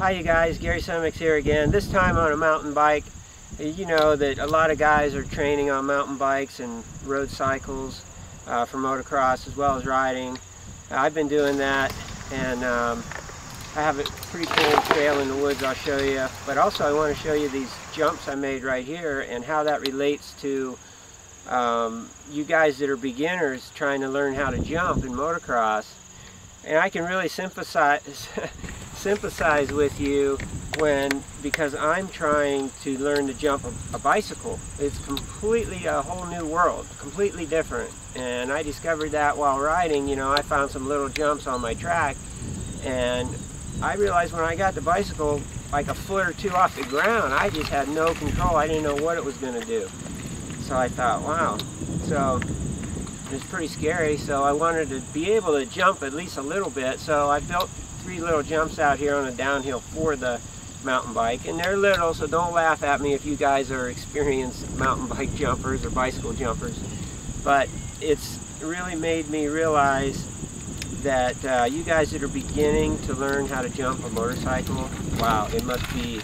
Hi you guys, Gary Semics here again, this time on a mountain bike. You know that a lot of guys are training on mountain bikes and road cycles for motocross as well as riding. I've been doing that, and I have a pretty cool trail in the woods I'll show you, but also I want to show you these jumps I made right here and how that relates to you guys that are beginners trying to learn how to jump in motocross. And I can really sympathize with you because I'm trying to learn to jump a bicycle. It's completely a whole new world, completely different. And I discovered that while riding. You know, I found some little jumps on my track, and I realized when I got the bicycle like a foot or two off the ground, I just had no control. I didn't know what it was going to do. So I thought, wow. So it's pretty scary. So I wanted to be able to jump at least a little bit. So I built three little jumps out here on a downhill for the mountain bike, and they're little, so don't laugh at me if you guys are experienced mountain bike jumpers or bicycle jumpers, but it's really made me realize that you guys that are beginning to learn how to jump a motorcycle, wow, it must be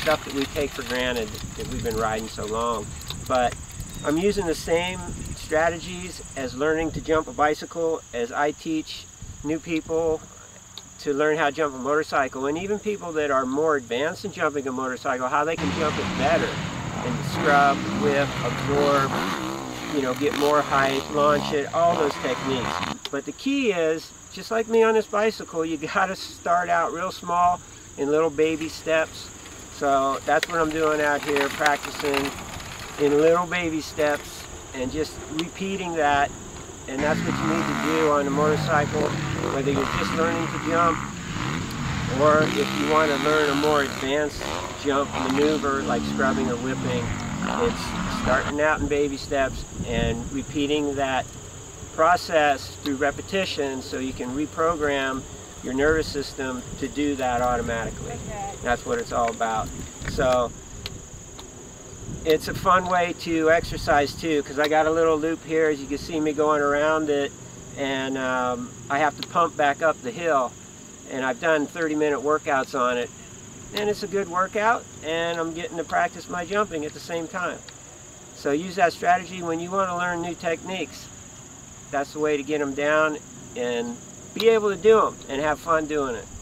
stuff that we take for granted that we've been riding so long. But I'm using the same strategies as learning to jump a bicycle as I teach new people to learn how to jump a motorcycle, and even people that are more advanced in jumping a motorcycle, how they can jump it better and scrub, whip, absorb, you know, get more height, launch it, all those techniques. But the key is, just like me on this bicycle, you gotta start out real small in little baby steps. So that's what I'm doing out here, practicing in little baby steps and just repeating that. And that's what you need to do on a motorcycle, whether you're just learning to jump or if you want to learn a more advanced jump maneuver like scrubbing or whipping. It's starting out in baby steps and repeating that process through repetition so you can reprogram your nervous system to do that automatically. That's what it's all about. So it's a fun way to exercise too, because I got a little loop here, as you can see me going around it, and I have to pump back up the hill, and I've done 30-minute workouts on it, and it's a good workout, and I'm getting to practice my jumping at the same time. So use that strategy when you want to learn new techniques. That's the way to get them down and be able to do them and have fun doing it.